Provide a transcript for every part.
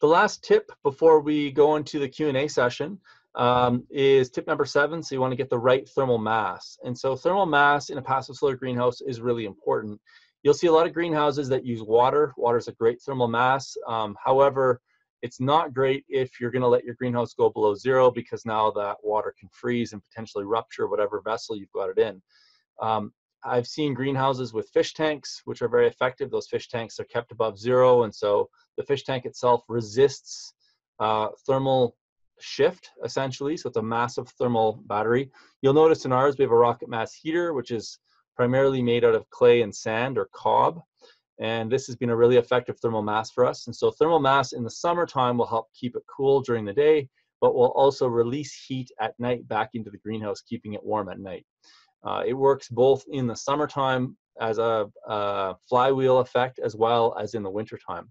The last tip before we go into the Q&A session is tip number 7. So you want to get the right thermal mass. And so thermal mass in a passive solar greenhouse is really important. You'll see a lot of greenhouses that use water. Water is a great thermal mass. However, it's not great if you're going to let your greenhouse go below 0, because now that water can freeze and potentially rupture whatever vessel you've got it in. I've seen greenhouses with fish tanks, which are very effective. Those fish tanks are kept above 0, and so the fish tank itself resists thermal shift, essentially, so it's a massive thermal battery. You'll notice in ours we have a Rocket Mass Heater, which is primarily made out of clay and sand, or cob, and this has been a really effective thermal mass for us. And so thermal mass in the summertime will help keep it cool during the day, but will also release heat at night back into the greenhouse, keeping it warm at night. It works both in the summertime as a flywheel effect, as well as in the wintertime.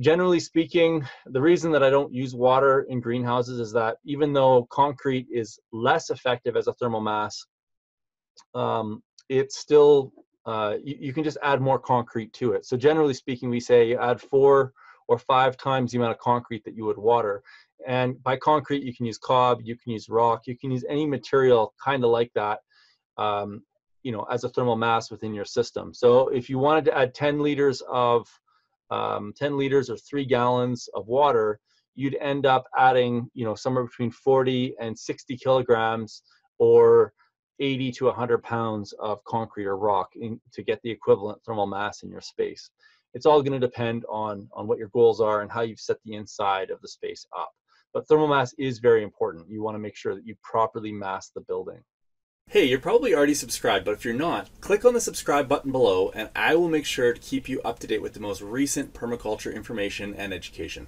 Generally speaking, the reason that I don't use water in greenhouses is that even though concrete is less effective as a thermal mass, it's still, you can just add more concrete to it. So generally speaking, we say you add 4 or 5 times the amount of concrete that you would water. And by concrete, you can use cob, you can use rock, you can use any material kind of like that, you know, as a thermal mass within your system. So if you wanted to add 10 liters of 10 liters or 3 gallons of water, you'd end up adding, you know, somewhere between 40 and 60 kilograms or 80 to 100 pounds of concrete or rock to get the equivalent thermal mass in your space. It's all going to depend on what your goals are and how you've set the inside of the space up. But thermal mass is very important. You want to make sure that you properly mass the building. Hey, you're probably already subscribed, but if you're not, click on the subscribe button below and I will make sure to keep you up to date with the most recent permaculture information and education.